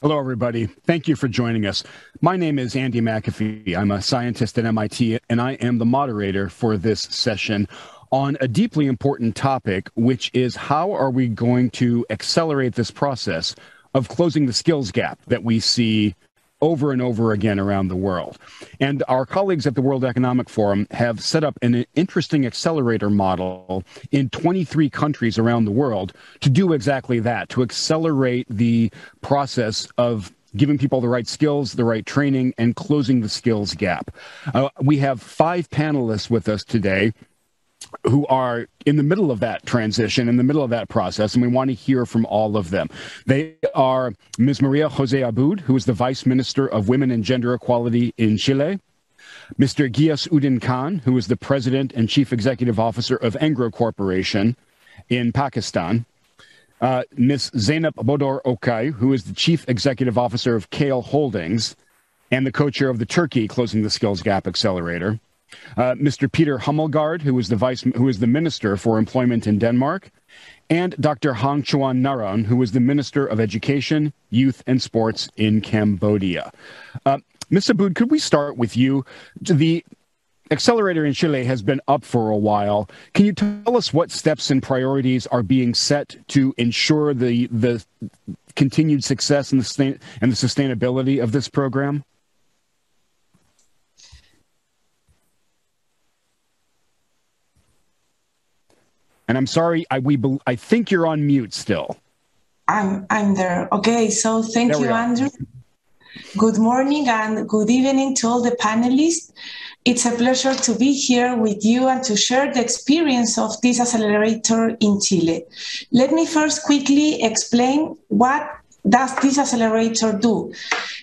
Hello, everybody. Thank you for joining us. My name is Andy McAfee. I'm a scientist at MIT, and I am the moderator for this session on a deeply important topic, which is how are we going to accelerate this process of closing the skills gap that we see over and over again around the world. And our colleagues at the World Economic Forum have set up an interesting accelerator model in 23 countries around the world to do exactly that, to accelerate the process of giving people the right skills, the right training, and closing the skills gap. We have five panelists with us today who are in the middle of that transition, in the middle of that process, and we want to hear from all of them. They are Ms. Maria Jose Abud, who is the Vice Minister of Women and Gender Equality in Chile, Mr. Ghias Uddin Khan, who is the President and Chief Executive Officer of Engro Corporation in Pakistan, Ms. Zeynep Bodur Okyay, who is the Chief Executive Officer of Kale Holdings and the co-chair of the Turkey Closing the Skills Gap Accelerator, Mr. Peter Hummelgaard, who is the Minister for Employment in Denmark, and Dr. Hang Chuan Naron, who is the Minister of Education, Youth, and Sports in Cambodia. Ms. Abud, could we start with you? The accelerator in Chile has been up for a while. Can you tell us what steps and priorities are being set to ensure the continued success and the sustainability of this program? And I'm sorry, I think you're on mute still. I'm there. Okay, so thank you, Andrew. Good morning and good evening to all the panelists. It's a pleasure to be here with you and to share the experience of this accelerator in Chile. Let me first quickly explain what does this accelerator do.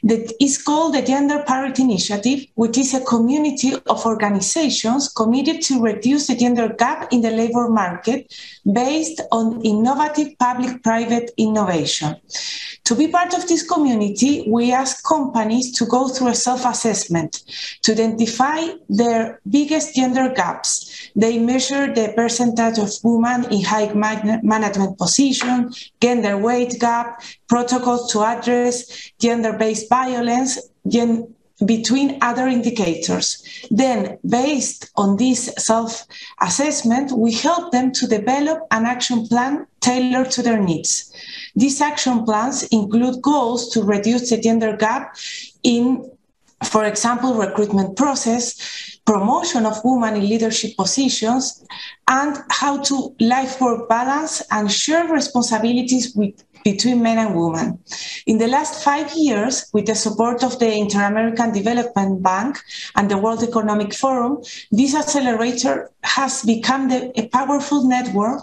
That is called the Gender Parity Initiative, which is a community of organizations committed to reduce the gender gap in the labor market based on innovative public-private innovation. To be part of this community, we ask companies to go through a self-assessment to identify their biggest gender gaps. They measure the percentage of women in high management positions, gender wage gap, protocols to address gender-based violence, between other indicators. Then, based on this self-assessment, we help them to develop an action plan tailored to their needs. These action plans include goals to reduce the gender gap in, for example, recruitment process, promotion of women in leadership positions, and how to life-work balance and share responsibilities between men and women. In the last 5 years, with the support of the Inter-American Development Bank and the World Economic Forum, this accelerator has become a powerful network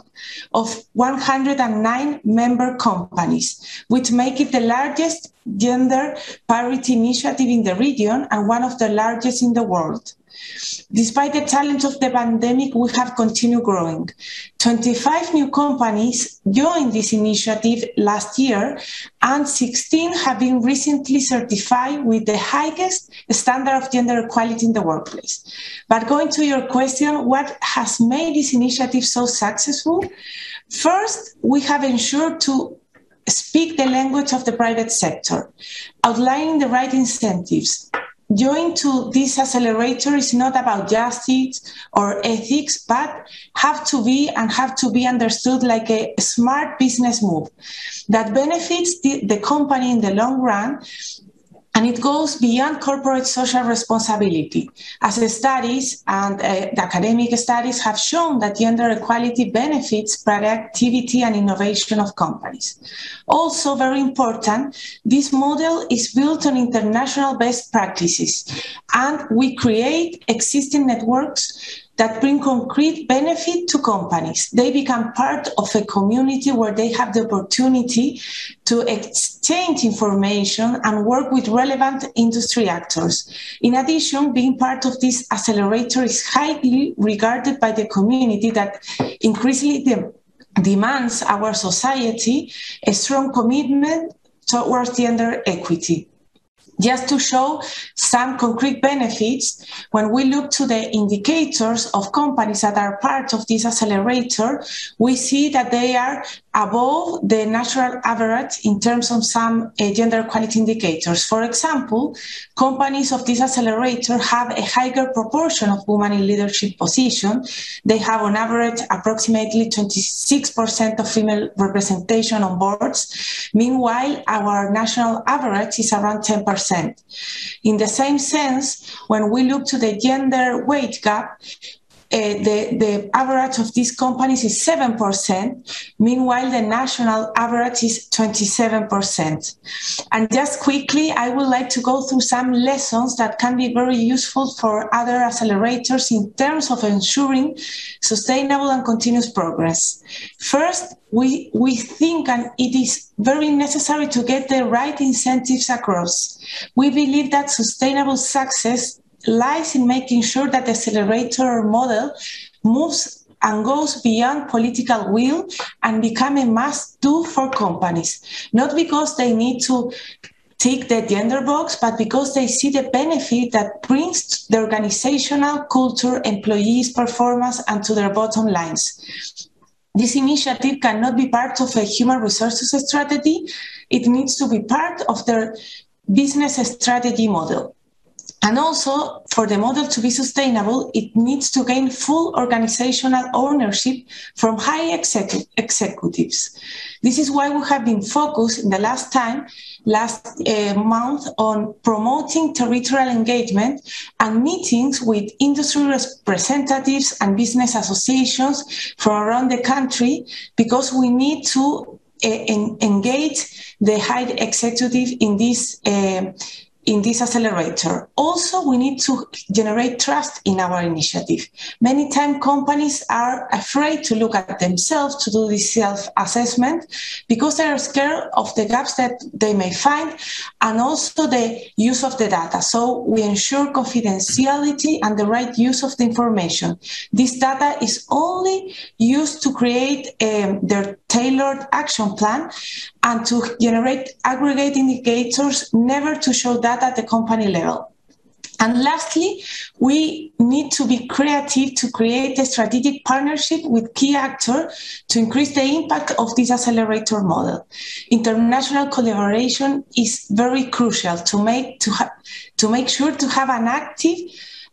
of 109 member companies, which make it the largest gender parity initiative in the region and one of the largest in the world. Despite the challenge of the pandemic, we have continued growing. 25 new companies joined this initiative last year, and 16 have been recently certified with the highest standard of gender equality in the workplace. But going to your question, what has made this initiative so successful? First, we have ensured to speak the language of the private sector, outlining the right incentives. Joining to this accelerator is not about justice or ethics, but have to be understood like a smart business move that benefits the company in the long run, and it goes beyond corporate social responsibility. As the studies and the academic studies have shown that gender equality benefits productivity and innovation of companies. Also very important, this model is built on international best practices, and we create existing networks that bring concrete benefit to companies. They become part of a community where they have the opportunity to exchange information and work with relevant industry actors. In addition, being part of this accelerator is highly regarded by the community that increasingly demands our society a strong commitment towards gender equity. just to show some concrete benefits, when we look to the indicators of companies that are part of this accelerator, we see that they are above the national average in terms of some gender equality indicators. For example, companies of this accelerator have a higher proportion of women in leadership positions. They have on average approximately 26% of female representation on boards. Meanwhile, our national average is around 10%. In the same sense, when we look to the gender wage gap, the average of these companies is 7%. Meanwhile, the national average is 27%. And just quickly, I would like to go through some lessons that can be very useful for other accelerators in terms of ensuring sustainable and continuous progress. First, we think, and it is very necessary to get the right incentives across. We believe that sustainable success lies in making sure that the accelerator model moves and goes beyond political will and become a must-do for companies, not because they need to tick the gender box, but because they see the benefit that brings the organizational culture, employees' performance, and to their bottom lines. This initiative cannot be part of a human resources strategy. It needs to be part of their business strategy model. And also, for the model to be sustainable, it needs to gain full organizational ownership from high executives. This is why we have been focused in the last month on promoting territorial engagement and meetings with industry representatives and business associations from around the country, because we need to engage the high executive in this in this accelerator. Also, we need to generate trust in our initiative. Many times companies are afraid to look at themselves to do this self-assessment because they are scared of the gaps that they may find and also the use of the data. So we ensure confidentiality and the right use of the information. This data is only used to create their tailored action plan and to generate aggregate indicators, never to show data at the company level. And lastly, we need to be creative to create a strategic partnership with key actors to increase the impact of this accelerator model. International collaboration is very crucial to make sure to have an active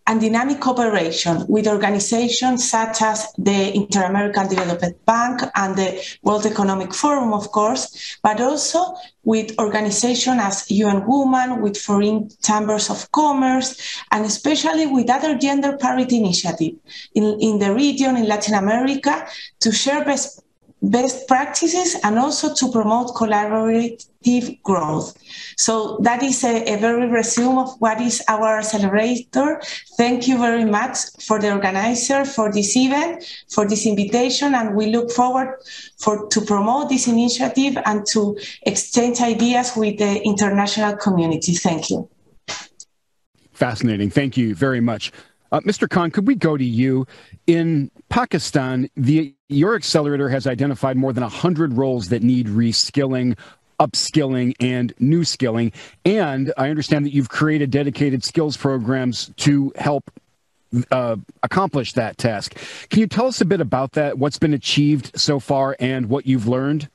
and dynamic cooperation with organizations such as the Inter-American Development Bank and the World Economic Forum, of course, but also with organizations as UN Women, with foreign chambers of commerce, and especially with other gender parity initiatives in the region, in Latin America, to share best practices and also to promote collaborative growth. So that is a very resume of what is our accelerator. Thank you very much for the organizer, for this event, for this invitation, and we look forward to promote this initiative and to exchange ideas with the international community. Thank you. Fascinating. Thank you very much. Mr. Khan, could we go to you? In Pakistan, your accelerator has identified more than 100 roles that need reskilling, upskilling, and new skilling. And I understand that you've created dedicated skills programs to help accomplish that task. Can you tell us a bit about that, what's been achieved so far, and what you've learned?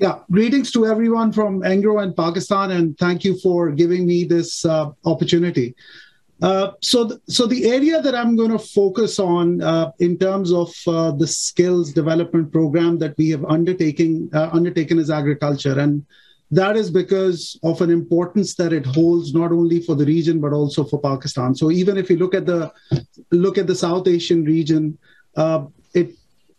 Yeah, greetings to everyone from Engro and Pakistan, and thank you for giving me this opportunity. So the area that I'm going to focus on in terms of the skills development program that we have undertaken is agriculture. And that is because of an importance that it holds not only for the region, but also for Pakistan. So even if you look at the South Asian region, the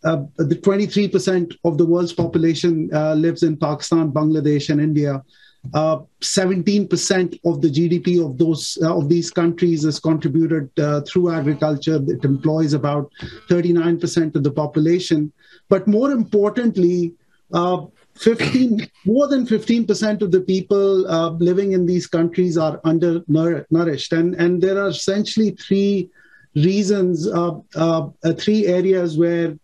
23% of the world's population lives in Pakistan, Bangladesh, and India. 17% of the GDP of these countries is contributed through agriculture. It employs about 39% of the population. But more importantly, more than 15% of the people living in these countries are undernourished. And there are essentially three reasons, three areas where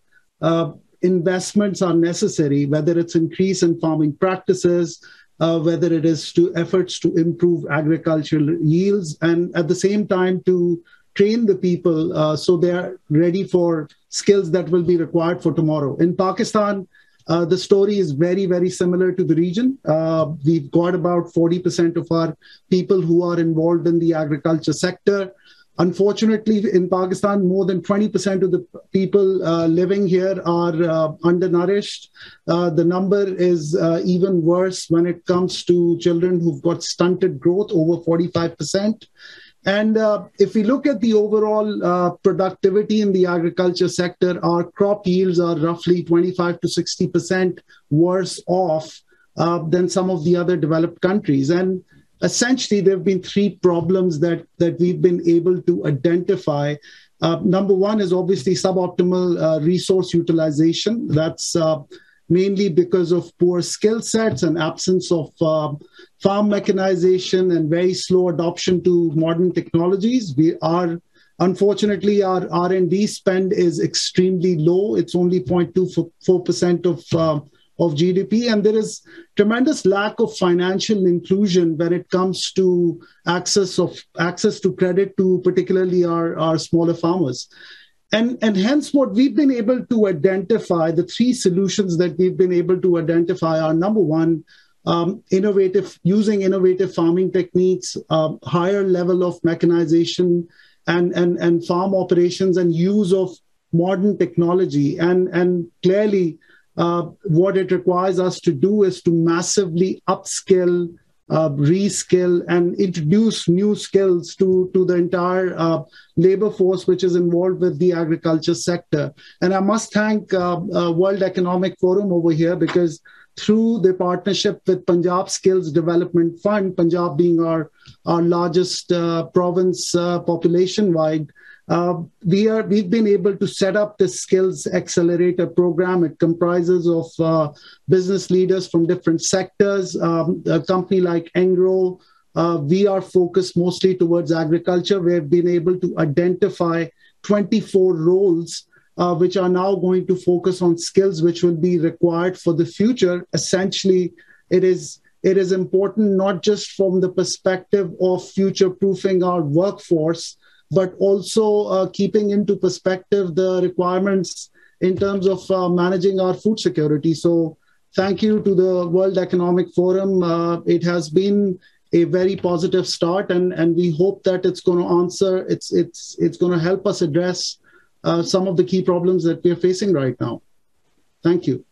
investments are necessary, whether it's increase in farming practices, whether it is to efforts to improve agricultural yields, and at the same time to train the people so they are ready for skills that will be required for tomorrow. In Pakistan, the story is very, very similar to the region. We've got about 40% of our people who are involved in the agriculture sector. Unfortunately, in Pakistan, more than 20% of the people living here are undernourished. The number is even worse when it comes to children who've got stunted growth, over 45%. And if we look at the overall productivity in the agriculture sector, our crop yields are roughly 25 to 60% worse off than some of the other developed countries. And essentially, there have been three problems that we've been able to identify. Number one is obviously suboptimal resource utilization. That's mainly because of poor skill sets and absence of farm mechanization and very slow adoption to modern technologies. Unfortunately, our R&D spend is extremely low. It's only 0.24% of GDP, and there is tremendous lack of financial inclusion when it comes to access to credit to particularly our smaller farmers. And hence what we've been able to identify, the three solutions that we've been able to identify are, number one, using innovative farming techniques, higher level of mechanization and farm operations and use of modern technology. And clearly, what it requires us to do is to massively upskill, reskill, and introduce new skills to the entire labor force which is involved with the agriculture sector. And I must thank World Economic Forum over here, because through the partnership with Punjab Skills Development Fund, Punjab being our largest province population-wide, we've been able to set up the Skills Accelerator program. It comprises of business leaders from different sectors. A company like Engro, we are focused mostly towards agriculture. We've been able to identify 24 roles which are now going to focus on skills which will be required for the future. Essentially, it is important not just from the perspective of future-proofing our workforce, but also keeping into perspective the requirements in terms of managing our food security. So thank you to the World Economic Forum. It has been a very positive start, and we hope that it's going to answer, it's going to help us address some of the key problems that we're facing right now. Thank you.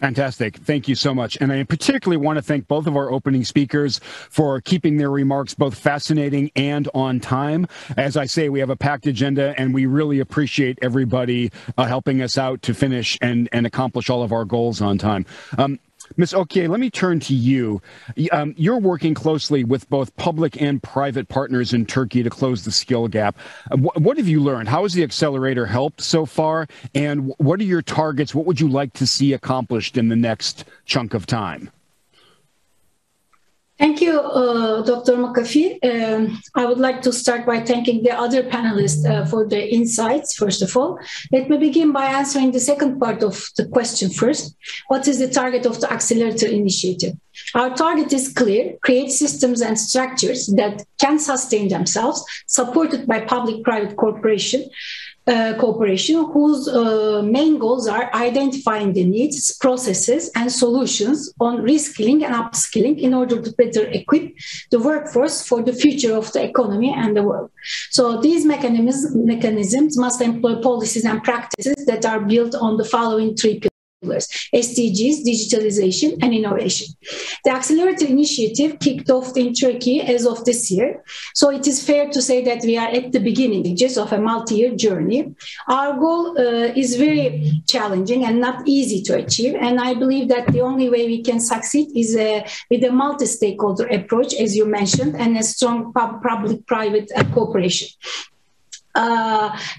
Fantastic. Thank you so much. And I particularly want to thank both of our opening speakers for keeping their remarks both fascinating and on time. As I say, we have a packed agenda, and we really appreciate everybody helping us out to finish and accomplish all of our goals on time. Ms. Okyay, let me turn to you. You're working closely with both public and private partners in Turkey to close the skill gap. What have you learned? How has the accelerator helped so far? And what are your targets? What would you like to see accomplished in the next chunk of time? Thank you, Dr. McAfee. I would like to start by thanking the other panelists for their insights, first of all. Let me begin by answering the second part of the question first. What is the target of the Accelerator Initiative? Our target is clear: create systems and structures that can sustain themselves, supported by public-private cooperation whose main goals are identifying the needs, processes, and solutions on reskilling and upskilling in order to better equip the workforce for the future of the economy and the world. So these mechanisms must employ policies and practices that are built on the following three pillars: SDGs, digitalization, and innovation. The Accelerator Initiative kicked off in Turkey as of this year, so it is fair to say that we are at the beginning just of a multi-year journey. Our goal is very challenging and not easy to achieve, and I believe that the only way we can succeed is with a multi-stakeholder approach, as you mentioned, and a strong public-private cooperation.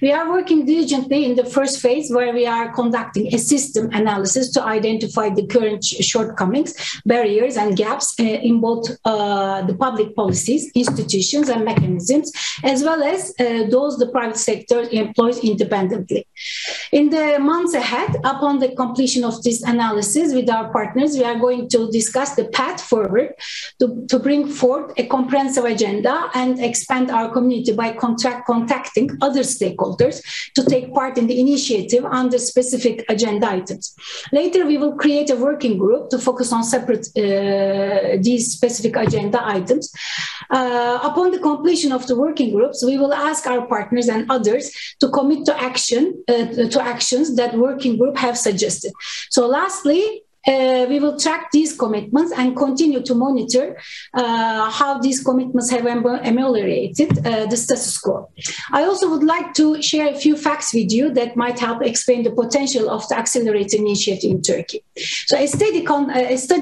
We are working diligently in the first phase, where we are conducting a system analysis to identify the current shortcomings, barriers, and gaps in both the public policies, institutions, and mechanisms, as well as those the private sector employs independently. In the months ahead, upon the completion of this analysis with our partners, we are going to discuss the path forward to bring forth a comprehensive agenda and expand our community by contacting other stakeholders to take part in the initiative under specific agenda items. Later, we will create a working group to focus on these specific agenda items. Upon the completion of the working groups, we will ask our partners and others to commit to actions that working group have suggested. So lastly, we will track these commitments and continue to monitor how these commitments have ameliorated the status quo. I also would like to share a few facts with you that might help explain the potential of the Accelerate initiative in Turkey. So a study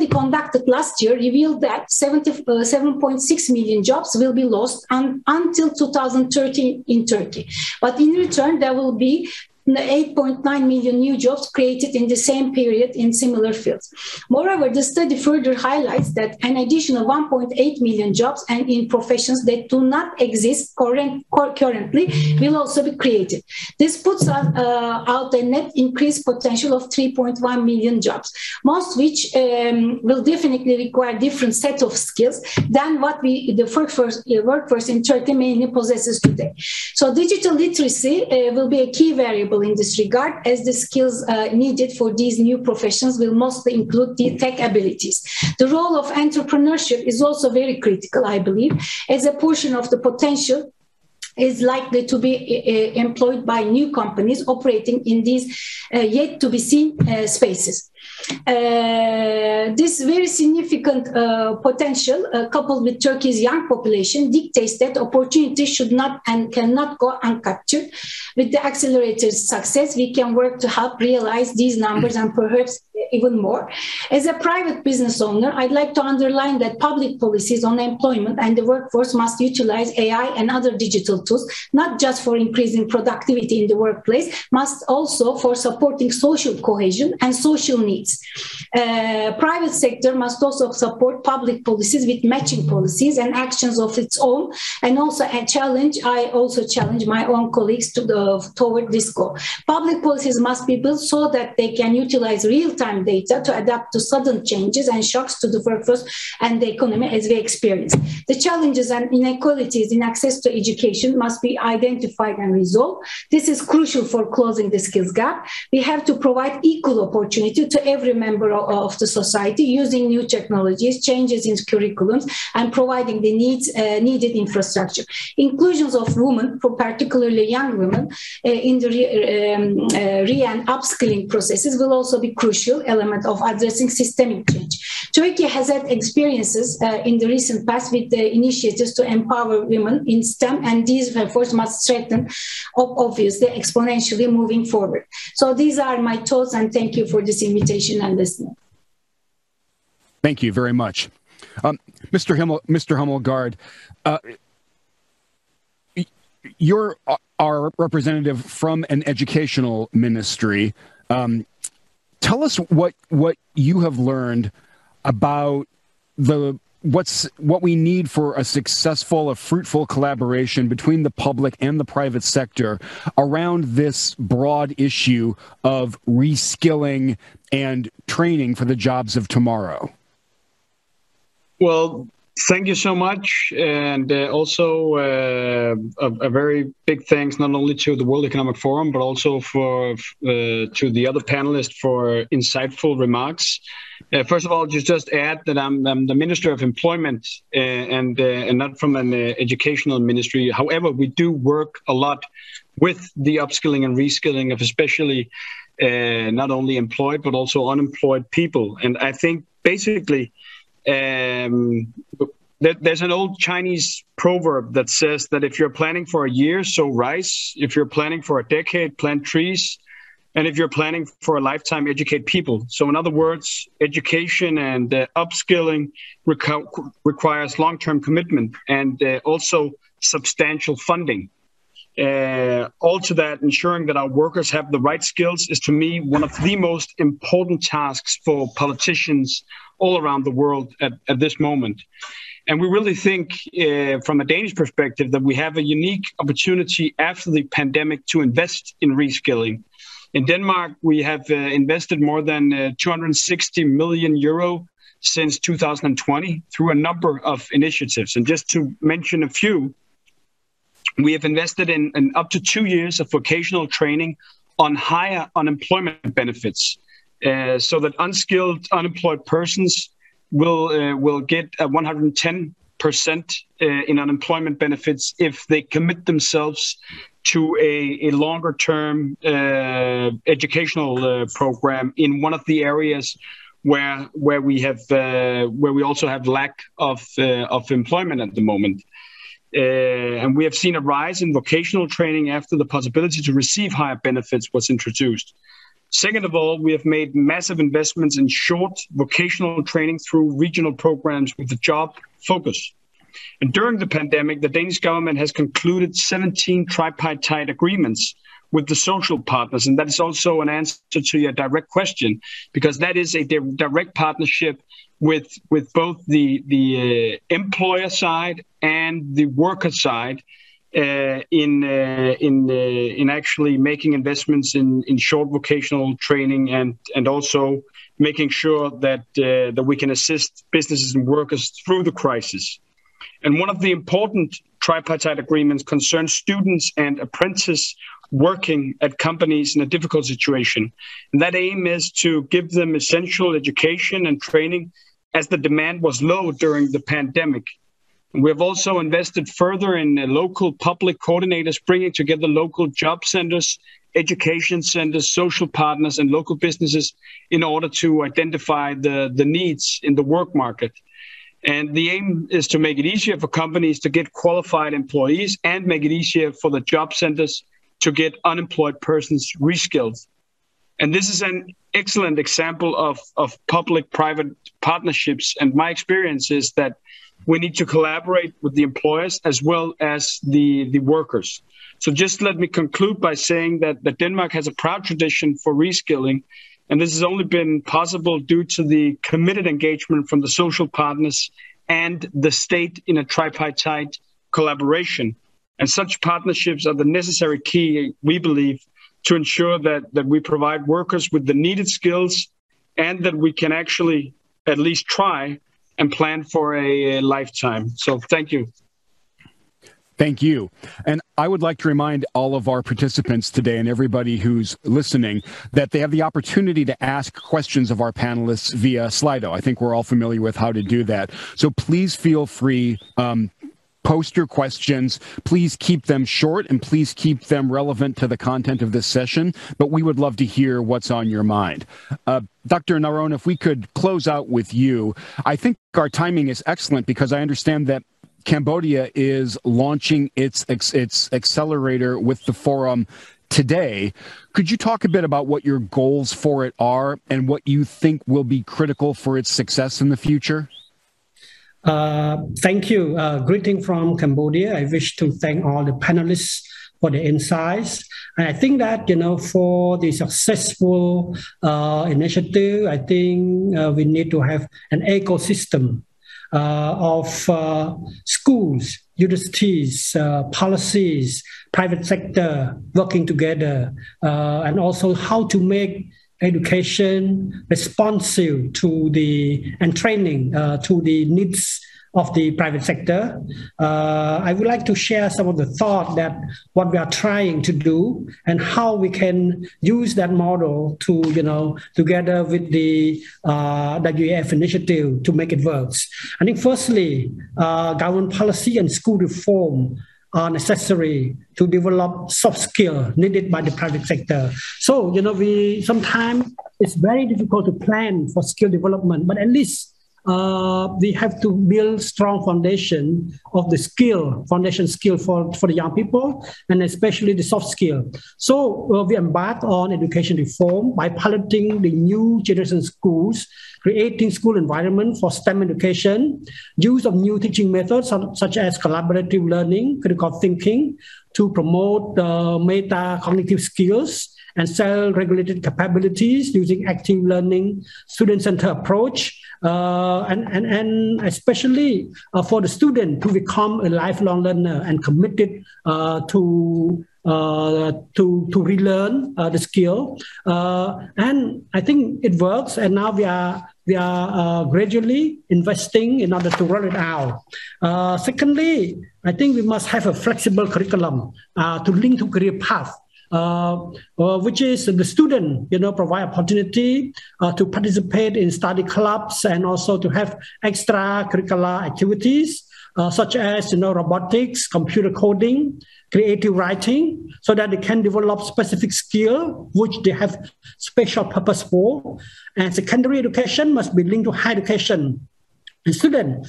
conducted last year revealed that 7.6 million jobs will be lost until 2030 in Turkey. But in return, there will be 8.9 million new jobs created in the same period in similar fields. Moreover, the study further highlights that an additional 1.8 million jobs and in professions that do not exist currently will also be created. This puts out a net increase potential of 3.1 million jobs, most which will definitely require different set of skills than what the workforce in Turkey mainly possesses today. So digital literacy will be a key variable in this regard, as the skills needed for these new professions will mostly include the tech abilities. The role of entrepreneurship is also very critical, I believe, as a portion of the potential is likely to be employed by new companies operating in these yet-to-be-seen spaces. This very significant potential, coupled with Turkey's young population, dictates that opportunities should not and cannot go uncaptured. With the accelerator's success, we can work to help realize these numbers and perhaps even more. As a private business owner, I'd like to underline that public policies on employment and the workforce must utilize AI and other digital tools, not just for increasing productivity in the workplace, but also for supporting social cohesion and social needs. Private sector must also support public policies with matching policies and actions of its own, and also I also challenge my own colleagues toward this goal. Public policies must be built so that they can utilize real-time data to adapt to sudden changes and shocks to the workforce and the economy as we experience. The challenges and inequalities in access to education must be identified and resolved. This is crucial for closing the skills gap. We have to provide equal opportunity to every member of the society using new technologies, changes in curriculums, and providing the needed infrastructure. Inclusions of women, particularly young women, in the re and upskilling processes will also be crucial element of addressing systemic change. Turkey has had experiences in the recent past with the initiatives to empower women in STEM, and these efforts must strengthen, obviously, exponentially moving forward. So these are my thoughts, and thank you for this invitation and listening. Thank you very much. Mr. Hummelgaard, you're our representative from an educational ministry. Tell us what you have learned about what we need for a successful, a fruitful collaboration between the public and the private sector around this broad issue of reskilling and training for the jobs of tomorrow. Well, thank you so much, and also a very big thanks not only to the World Economic Forum, but also to the other panelists for insightful remarks. First of all, just add that I'm the Minister of Employment and not from an educational ministry. However, we do work a lot with the upskilling and reskilling of especially not only employed, but also unemployed people. And I think basically, there's an old Chinese proverb that says that if you're planning for a year, sow rice. If you're planning for a decade, plant trees. And if you're planning for a lifetime, educate people. So in other words, education and upskilling requires long-term commitment and also substantial funding. All to that, ensuring that our workers have the right skills is, to me, one of the most important tasks for politicians all around the world at this moment. And we really think, from a Danish perspective, that we have a unique opportunity after the pandemic to invest in reskilling. In Denmark, we have invested more than 260 million euro since 2020 through a number of initiatives. And just to mention a few, we have invested in up to 2 years of vocational training on higher unemployment benefits, so that unskilled, unemployed persons will get 110% in unemployment benefits if they commit themselves to a longer-term educational program in one of the areas where we have where we also have lack of employment at the moment. And we have seen a rise in vocational training after the possibility to receive higher benefits was introduced. Second of all, we have made massive investments in short vocational training through regional programs with a job focus. And during the pandemic, the Danish government has concluded 17 tripartite agreements with the social partners. And that is also an answer to your direct question, because that is a direct partnership with both the employer side and the worker side in actually making investments in short vocational training and also making sure that we can assist businesses and workers through the crisis. And one of the important tripartite agreements concerns students and apprentices working at companies in a difficult situation. And that aim is to give them essential education and training, as the demand was low during the pandemic. We have also invested further in local public coordinators, bringing together local job centers, education centers, social partners, and local businesses in order to identify the needs in the work market. And the aim is to make it easier for companies to get qualified employees and make it easier for the job centers to get unemployed persons reskilled. And this is an excellent example of public-private partnerships. And my experience is that we need to collaborate with the employers as well as the workers. So just let me conclude by saying that Denmark has a proud tradition for reskilling. And this has only been possible due to the committed engagement from the social partners and the state in a tripartite collaboration. And such partnerships are the necessary key, we believe, to ensure that we provide workers with the needed skills and that we can actually at least try and plan for a lifetime. So thank you. Thank you. And I would like to remind all of our participants today and everybody who's listening that they have the opportunity to ask questions of our panelists via Slido. I think we're all familiar with how to do that. So please feel free post your questions. Please keep them short and please keep them relevant to the content of this session, but we would love to hear what's on your mind. Dr. Naron, if we could close out with you. I think our timing is excellent because I understand that Cambodia is launching its accelerator with the forum today. Could you talk a bit about what your goals for it are and what you think will be critical for its success in the future? Thank you. Greeting from Cambodia. I wish to thank all the panelists for the insights. And I think that, for the successful initiative, I think we need to have an ecosystem of schools, universities, policies, private sector working together, and also how to make education responsive to training to the needs of the private sector. I would like to share some of the thought that what we are trying to do and how we can use that model to, together with the WEF initiative to make it work. I think firstly, government policy and school reform are necessary to develop soft skills needed by the private sector. So, we sometimes it's very difficult to plan for skill development, but at least we have to build strong foundation of the skill, for the young people, and especially the soft skill. So we embarked on education reform by piloting the new generation schools, creating school environment for STEM education, use of new teaching methods such as collaborative learning, critical thinking, to promote meta-cognitive skills and self-regulated capabilities using active learning, student-centered approach, and especially for the student to become a lifelong learner and committed to relearn the skill. And I think it works, and now we are gradually investing in order to roll it out. Secondly, I think we must have a flexible curriculum to link to career path, which is the student, provide opportunity to participate in study clubs and also to have extracurricular activities such as, robotics, computer coding, creative writing, so that they can develop specific skill which they have special purpose for. And secondary education must be linked to higher education. The student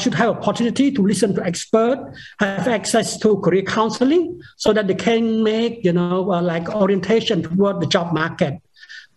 should have opportunity to listen to experts, have access to career counseling, so that they can make, orientation toward the job market.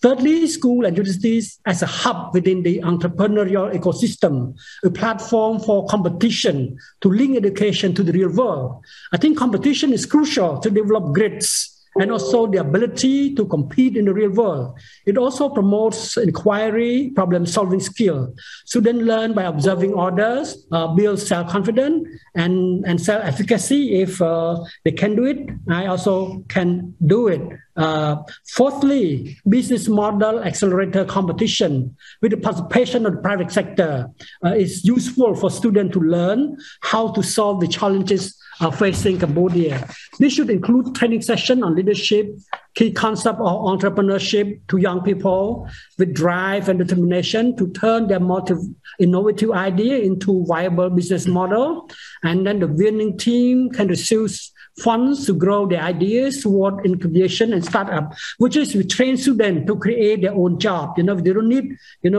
Thirdly, school and universities as a hub within the entrepreneurial ecosystem, a platform for competition to link education to the real world. I think competition is crucial to develop grids and also the ability to compete in the real world. It also promotes inquiry, problem-solving skill. Students learn by observing others, build self-confidence and self-efficacy. If they can do it, I also can do it. Fourthly, business model accelerator competition with the participation of the private sector is useful for students to learn how to solve the challenges facing Cambodia. This should include training sessions on leadership, key concept of entrepreneurship to young people with drive and determination to turn their innovative idea into viable business model. And then the winning team can receive funds to grow their ideas toward incubation and startup, which is we train students to create their own job. They don't need,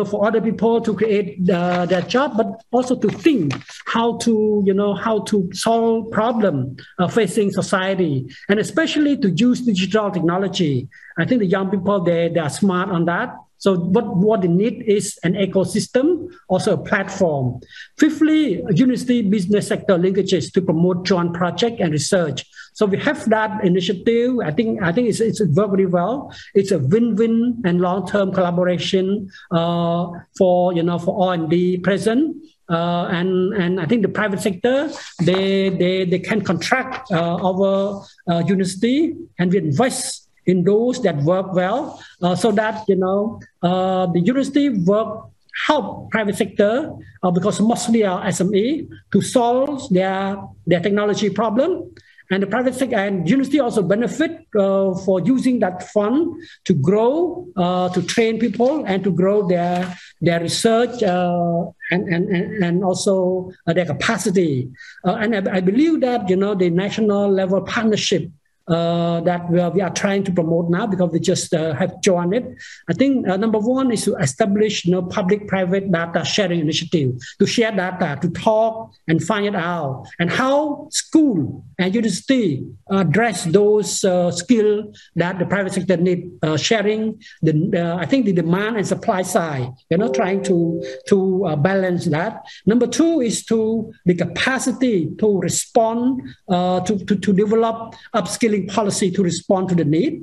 for other people to create their job, but also to think how to, how to solve problem facing society, and especially to use digital technology. I think the young people, they are smart on that. So what they need is an ecosystem, also a platform. Fifthly, university business sector linkages to promote joint project and research. So we have that initiative. I think it's worked very well. It's a win-win and long-term collaboration for R&D present. And I think the private sector, they can contract our university, and we invest in those that work well, so that the university work help private sector, because mostly are SME, to solve their technology problem, and the private sector and university also benefit for using that fund to grow, to train people, and to grow their research and also their capacity. And I believe that the national level partnership that we are trying to promote now, because we just have joined it. I think number one is to establish public-private data sharing initiative, to share data, to talk and find it out, and how school and university address those skills that the private sector need, sharing. I think the demand and supply side, trying to balance that. Number two is to the capacity to respond, to develop upskilling policy to respond to the need.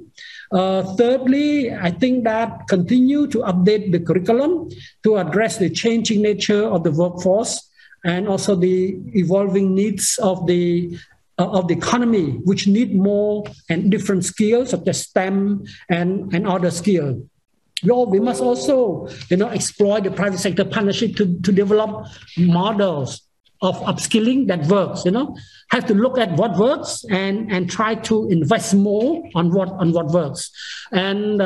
Thirdly, I think that continue to update the curriculum to address the changing nature of the workforce and also the evolving needs of the economy, which need more and different skills such as STEM and other skills. We must also explore the private sector partnership to develop models of upskilling that works, have to look at what works and try to invest more on what works. And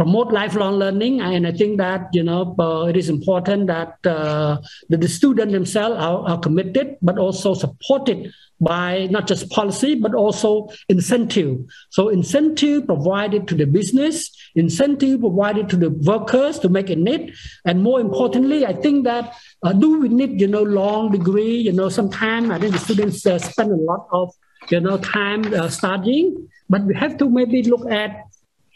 promote lifelong learning. And I think that, you know, it is important that the students themselves are committed, but also supported by not just policy, but also incentive. So incentive provided to the business, incentive provided to the workers to make a net. And more importantly, I think that do we need, you know, long degree, you know, sometimes I think the students spend a lot of, you know, time studying, but we have to maybe look at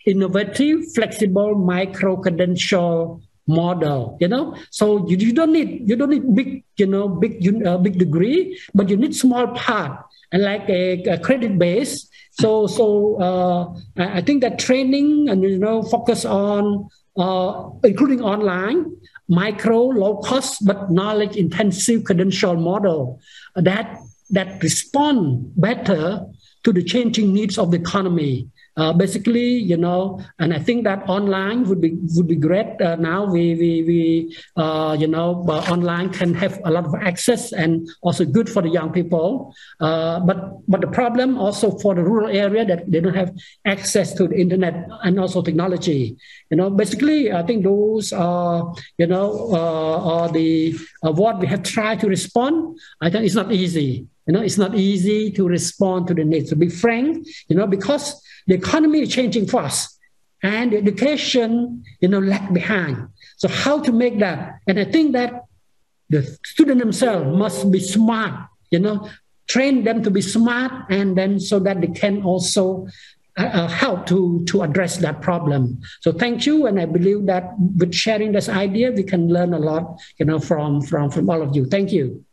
innovative, flexible, micro-credential model, you know. So you don't need big, you know, big degree, but you need small part and like a credit base. So I think that training and, you know, focus on including online, micro, low cost, but knowledge intensive credential model that respond better to the changing needs of the economy. Basically, you know, and I think that online would be great. Now we you know, online can have a lot of access and also good for the young people. But the problem also for the rural area that they don't have access to the internet and also technology. You know, basically, I think those are, you know, are the what we have tried to respond. I think it's not easy. You know, it's not easy to respond to the needs. To be frank, you know, because the economy is changing fast and education, you know, lag behind. So how to make that? And I think that the student themselves must be smart, you know, train them to be smart, and then so that they can also help to address that problem. So thank you. And I believe that with sharing this idea, we can learn a lot, you know, from all of you. Thank you.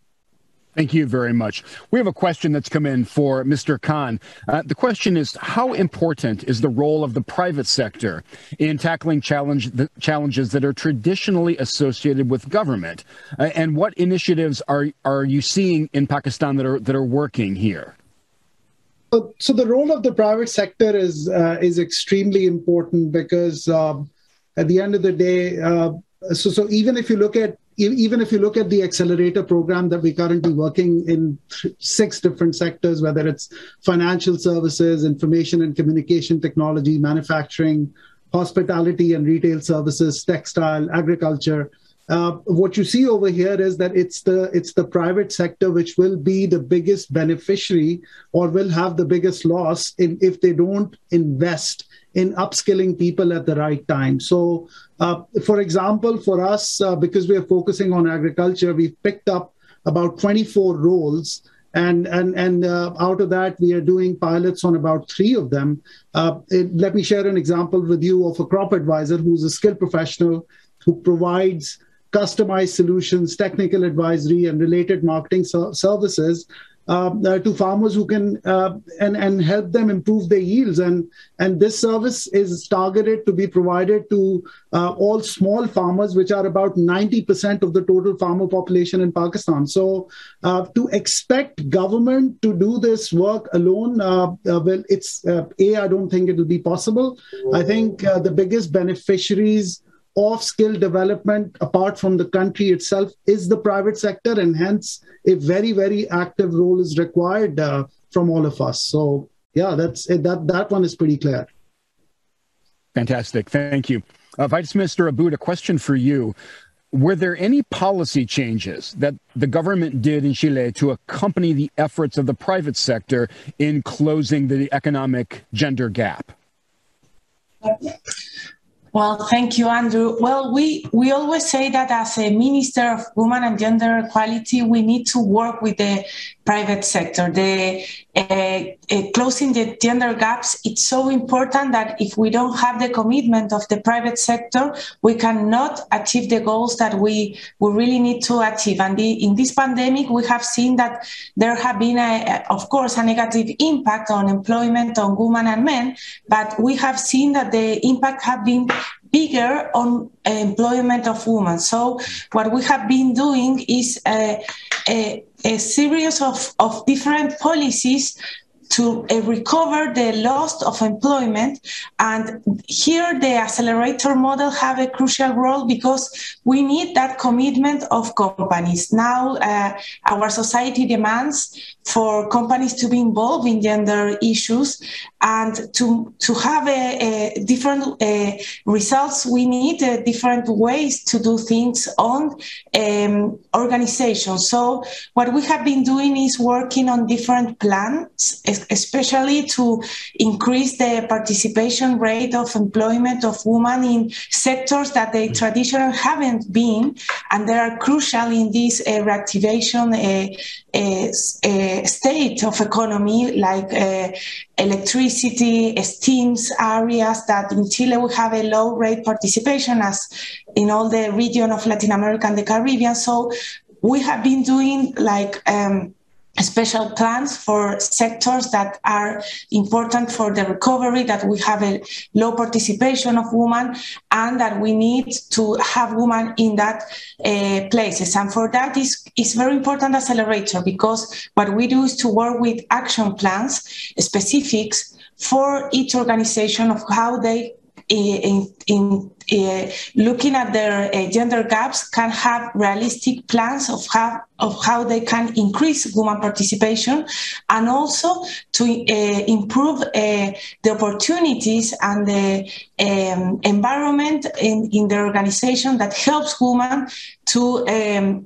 Thank you very much. We have a question that's come in for Mr. Khan. The question is, how important is the role of the private sector in tackling challenges that are traditionally associated with government? And what initiatives are you seeing in Pakistan that are working here? So the role of the private sector is extremely important because at the end of the day, so even if you look at the accelerator program that we're currently working in six different sectors, whether it's financial services, information and communication technology, manufacturing, hospitality and retail services, textile, agriculture, what you see over here is that it's the private sector which will be the biggest beneficiary or will have the biggest loss if they don't invest in upskilling people at the right time. So, for example, for us, because we are focusing on agriculture, we've picked up about 24 roles, and out of that, we are doing pilots on about 3 of them. Let me share an example with you of a crop advisor who's a skilled professional who provides customized solutions, technical advisory, and related marketing services to farmers who can and help them improve their yields. And this service is targeted to be provided to all small farmers, which are about 90% of the total farmer population in Pakistan. So to expect government to do this work alone, well, it's I don't think it will be possible. I think the biggest beneficiaries of skill development, apart from the country itself, is the private sector, and hence a very, very active role is required from all of us. So, yeah, that's it. That one is pretty clear. Fantastic. Thank you. Vice Minister Abud, a question for you. Were there any policy changes that the government did in Chile to accompany the efforts of the private sector in closing the economic gender gap? Well, thank you, Andrew. Well, we always say that as a Minister of Women and Gender Equality, we need to work with the private sector. Closing the gender gaps, it's so important that if we don't have the commitment of the private sector, we cannot achieve the goals that we really need to achieve. And in this pandemic, we have seen that there have been, of course, a negative impact on employment on women and men, but we have seen that the impact have been bigger on employment of women. So what we have been doing is a series of different policies to recover the loss of employment. And here the accelerator model have a crucial role because we need that commitment of companies. Now our society demands for companies to be involved in gender issues, And to have different results, we need different ways to do things on organization. So what we have been doing is working on different plans, especially to increase the participation rate of employment of women in sectors that they traditionally haven't been, and they are crucial in this reactivation state of economy, like electricity, STEAMs, areas that in Chile we have a low rate participation as in all the region of Latin America and the Caribbean. So we have been doing like special plans for sectors that are important for the recovery, that we have a low participation of women and that we need to have women in that places. And for that is very important accelerator, because what we do is to work with action plans, specifics for each organization of how they looking at their gender gaps can have realistic plans of how they can increase women participation, and also to improve the opportunities and the environment in the organization that helps women to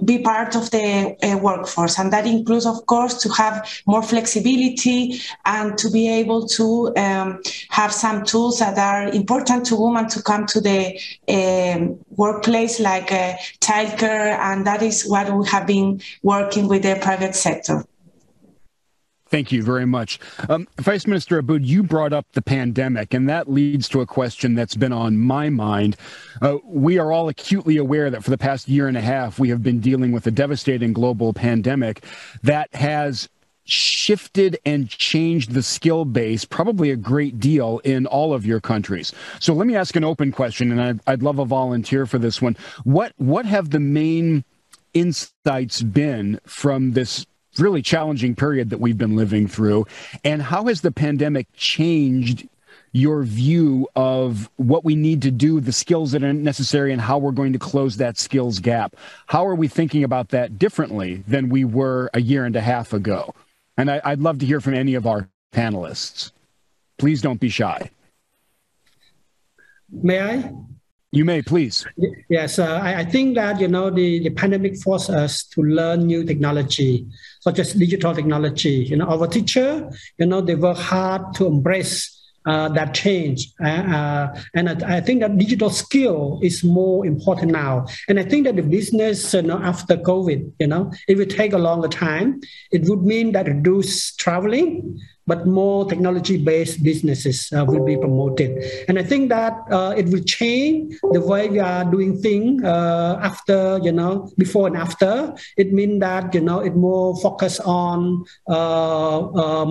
be part of the workforce. And that includes, of course, to have more flexibility and to be able to have some tools that are important to women to come to the workplace, like childcare, and that is what we have been working with the private sector. Thank you very much. Vice Minister Abud, you brought up the pandemic, and that leads to a question that's been on my mind. We are all acutely aware that for the past year and a half, we have been dealing with a devastating global pandemic that has shifted and changed the skill base probably a great deal in all of your countries. So let me ask an open question, and I'd love a volunteer for this one. What have the main insights been from this really challenging period that we've been living through, and how has the pandemic changed your view of what we need to do, the skills that are necessary, and how we're going to close that skills gap? How are we thinking about that differently than we were a year and a half ago? And I'd love to hear from any of our panelists. Please don't be shy. May I? You may, please. Yes, I think that, you know, the pandemic forced us to learn new technology, such as digital technology. You know, our teacher, you know, they work hard to embrace that change. And I think that digital skill is more important now. And I think that the business, you know, after COVID, you know, it will take a longer time. It would mean that reduce traveling, but more technology-based businesses will be promoted. And I think that it will change the way we are doing things after, you know, before and after. It means that, you know, it more focus on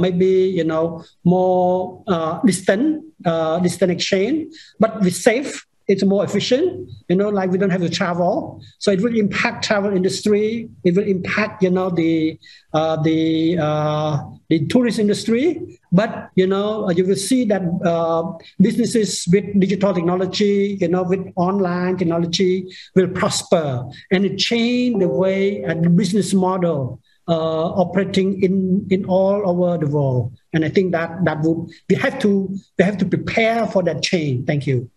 maybe, you know, more distant exchange, but with safe. It's more efficient, you know, like we don't have to travel. So it will impact travel industry. It will impact, you know, the tourist industry. But, you know, you will see that businesses with digital technology, you know, with online technology will prosper. And it changed the way and the business model operating in all over the world. And I think that we have to prepare for that change. Thank you.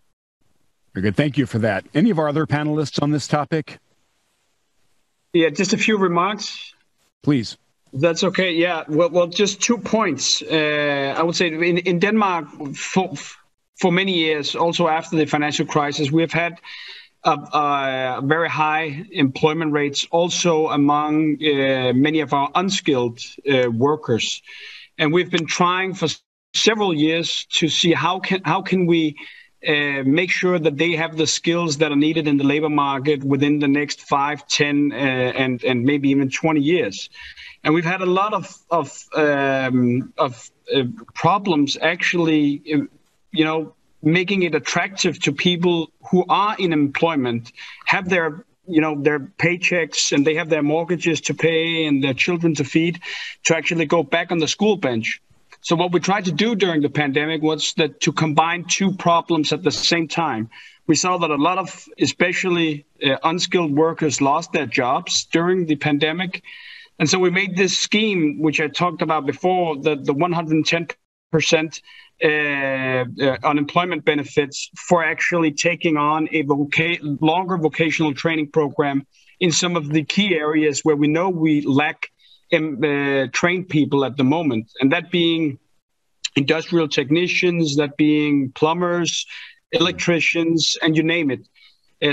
Very good. Thank you for that. Any of our other panelists on this topic? Yeah, just a few remarks. Please. That's okay. Yeah. Well just 2 points. I would say in Denmark for many years, also after the financial crisis, we have had very high employment rates also among many of our unskilled workers. And we've been trying for several years to see how can we make sure that they have the skills that are needed in the labor market within the next 5, 10, and maybe even 20 years. And we've had a lot of problems actually, you know, making it attractive to people who are in employment, have their, you know, their paychecks and they have their mortgages to pay and their children to feed, to actually go back on the school bench. So what we tried to do during the pandemic was that to combine two problems at the same time. We saw that a lot of especially unskilled workers lost their jobs during the pandemic. And so we made this scheme, which I talked about before, the 110% percent unemployment benefits for actually taking on a longer vocational training program in some of the key areas where we know we lack trained people at the moment, and that being industrial technicians, that being plumbers, electricians, and you name it.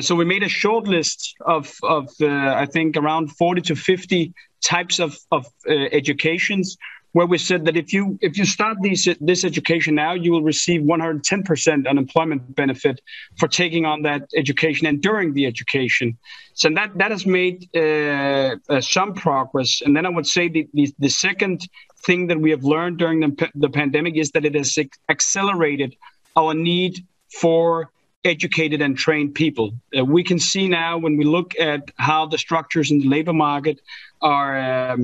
So we made a short list of I think around 40 to 50 types of educations, where we said that if you start this education now, you will receive 110% unemployment benefit for taking on that education and during the education. So that has made some progress. And then I would say the second thing that we have learned during the pandemic is that it has accelerated our need for educated and trained people. We can see now when we look at how the structures in the labor market are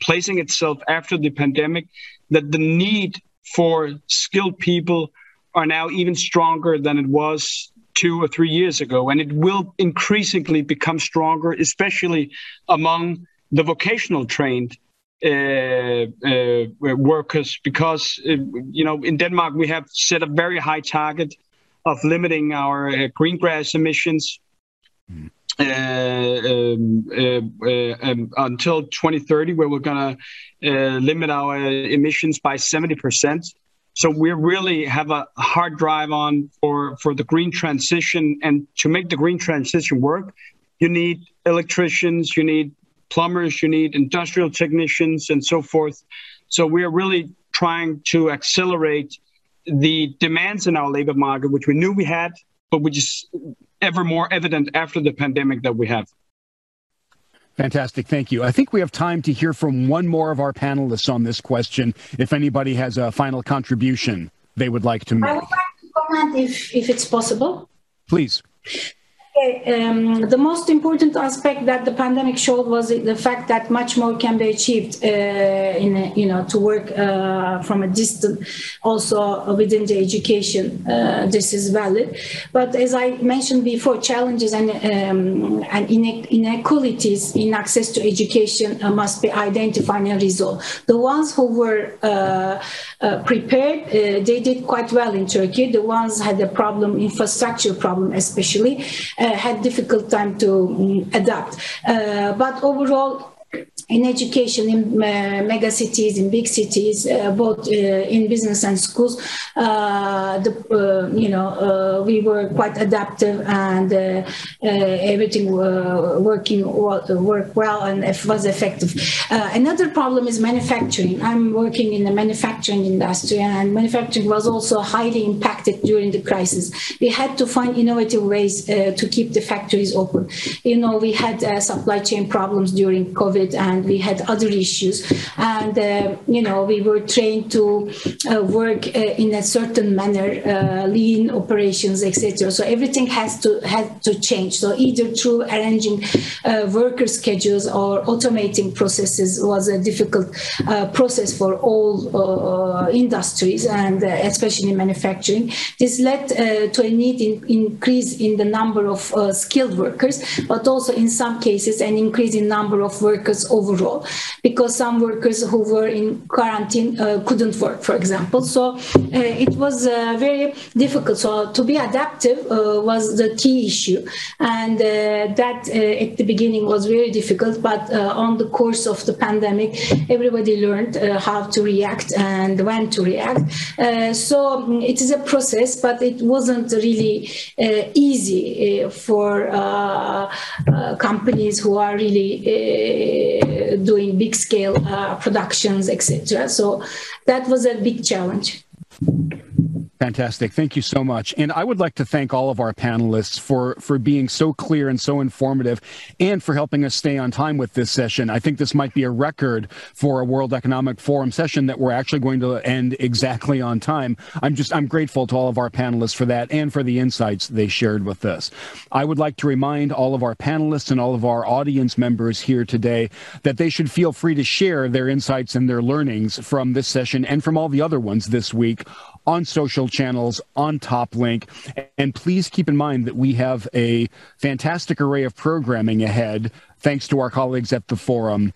placing itself after the pandemic, that the need for skilled people are now even stronger than it was 2 or 3 years ago. And it will increasingly become stronger, especially among the vocational trained workers, because, you know, in Denmark, we have set a very high target of limiting our greengrass emissions until 2030, where we're going to limit our emissions by 70%. So we really have a hard drive on for the green transition. And to make the green transition work, you need electricians, you need plumbers, you need industrial technicians, and so forth. So we are really trying to accelerate the demands in our labor market, which we knew we had, but which is ever more evident after the pandemic that we have. Fantastic. Thank you. I think we have time to hear from one more of our panelists on this question. If anybody has a final contribution they would like to make. I would like to comment if it's possible. Please. The most important aspect that the pandemic showed was the fact that much more can be achieved to work from a distance, also within the education. This is valid. But as I mentioned before, challenges and inequalities in access to education must be identified and resolved. The ones who were prepared, they did quite well in Turkey. The ones had a problem, infrastructure problem especially, had difficult time to adapt. But overall, in education, in mega cities, in big cities, both in business and schools, we were quite adaptive and everything worked well and it was effective. Another problem is manufacturing. I'm working in the manufacturing industry, and manufacturing was also highly impacted during the crisis. We had to find innovative ways to keep the factories open. You know, we had supply chain problems during COVID, and we had other issues, and we were trained to work in a certain manner, lean operations, etc. So everything had to change. So either through arranging worker schedules or automating processes was a difficult process for all industries, and especially manufacturing. This led to a need in increase in the number of skilled workers, but also in some cases an increase in number of workers overall, because some workers who were in quarantine couldn't work, for example. So it was very difficult. So to be adaptive was the key issue, and that at the beginning was very difficult, but on the course of the pandemic, everybody learned how to react and when to react. So it is a process, but it wasn't really easy for companies who are really doing big scale productions, etc. So that was a big challenge. Fantastic. Thank you so much. And I would like to thank all of our panelists for being so clear and so informative and for helping us stay on time with this session. I think this might be a record for a World Economic Forum session that we're actually going to end exactly on time. I'm grateful to all of our panelists for that and for the insights they shared with us. I would like to remind all of our panelists and all of our audience members here today that they should feel free to share their insights and their learnings from this session and from all the other ones this week on social channels, on TopLink. And please keep in mind that we have a fantastic array of programming ahead, thanks to our colleagues at the forum,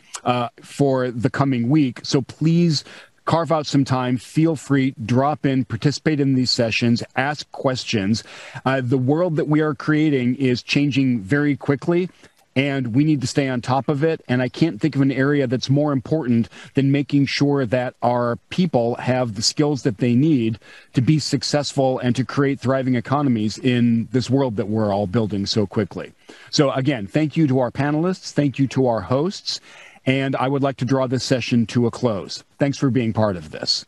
for the coming week. So please carve out some time, feel free, drop in, participate in these sessions, ask questions. The world that we are creating is changing very quickly, and we need to stay on top of it. And I can't think of an area that's more important than making sure that our people have the skills that they need to be successful and to create thriving economies in this world that we're all building so quickly. So again, thank you to our panelists. Thank you to our hosts. And I would like to draw this session to a close. Thanks for being part of this.